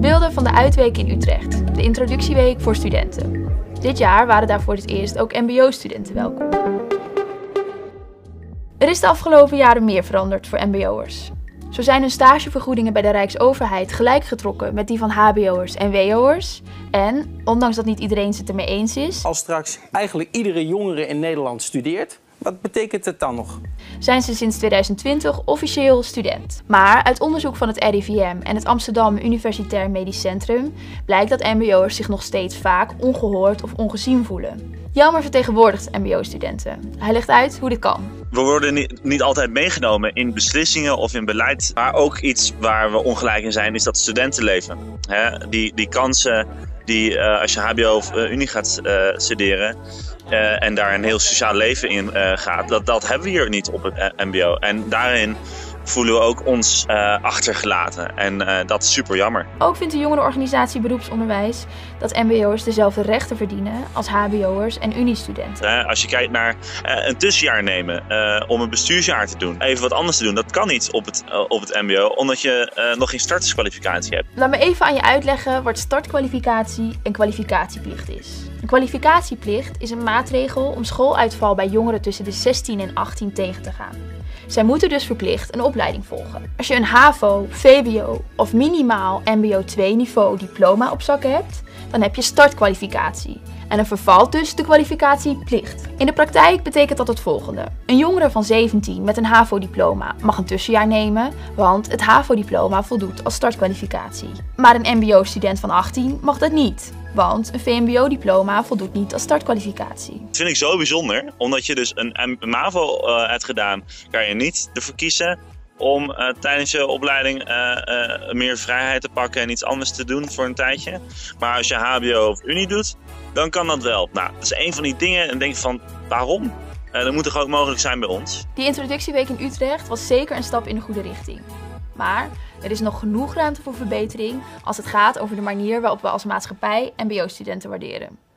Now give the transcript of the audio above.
Beelden van de uitweek in Utrecht, de introductieweek voor studenten. Dit jaar waren daar voor het eerst ook mbo-studenten welkom. Er is de afgelopen jaren meer veranderd voor mbo'ers. Zo zijn hun stagevergoedingen bij de Rijksoverheid gelijk getrokken met die van hbo'ers en wo'ers. En, ondanks dat niet iedereen het ermee eens is... Als straks eigenlijk iedere jongere in Nederland studeert, wat betekent het dan nog? Zijn ze sinds 2020 officieel student. Maar uit onderzoek van het RIVM en het Amsterdam Universitair Medisch Centrum blijkt dat mbo'ers zich nog steeds vaak ongehoord of ongezien voelen. Jan Maar vertegenwoordigt mbo-studenten. Hij legt uit hoe dit kan. We worden niet altijd meegenomen in beslissingen of in beleid. Maar ook iets waar we ongelijk in zijn is dat studentenleven. Die kansen die als je hbo of unie gaat studeren... en daar een heel sociaal leven in gaat, dat hebben we hier niet op het mbo. En daarin voelen we ook ons achtergelaten. En dat is super jammer. Ook vindt de jongerenorganisatie Beroepsonderwijs dat mbo'ers dezelfde rechten verdienen als hbo'ers en uniestudenten. Als je kijkt naar een tussenjaar nemen om een bestuursjaar te doen, even wat anders te doen, dat kan niet op het mbo, omdat je nog geen starterskwalificatie hebt. Laat me even aan je uitleggen wat startkwalificatie en kwalificatieplicht is. Een kwalificatieplicht is een maatregel om schooluitval bij jongeren tussen de 16 en 18 tegen te gaan. Zij moeten dus verplicht een opleiding volgen. Als je een HAVO, VWO of minimaal MBO 2 niveau diploma op zak hebt, dan heb je startkwalificatie. En er vervalt dus de kwalificatieplicht. In de praktijk betekent dat het volgende. Een jongere van 17 met een HAVO-diploma mag een tussenjaar nemen, want het HAVO-diploma voldoet als startkwalificatie. Maar een mbo-student van 18 mag dat niet, want een VMBO-diploma voldoet niet als startkwalificatie. Dat vind ik zo bijzonder, omdat je dus een MAVO hebt gedaan, kan je niet ervoor kiezen om tijdens je opleiding meer vrijheid te pakken en iets anders te doen voor een tijdje. Maar als je HBO of Unie doet, dan kan dat wel. Nou, dat is een van die dingen en denk van, waarom? Dat moet toch ook mogelijk zijn bij ons? Die introductieweek in Utrecht was zeker een stap in de goede richting. Maar er is nog genoeg ruimte voor verbetering als het gaat over de manier waarop we als maatschappij mbo-studenten waarderen.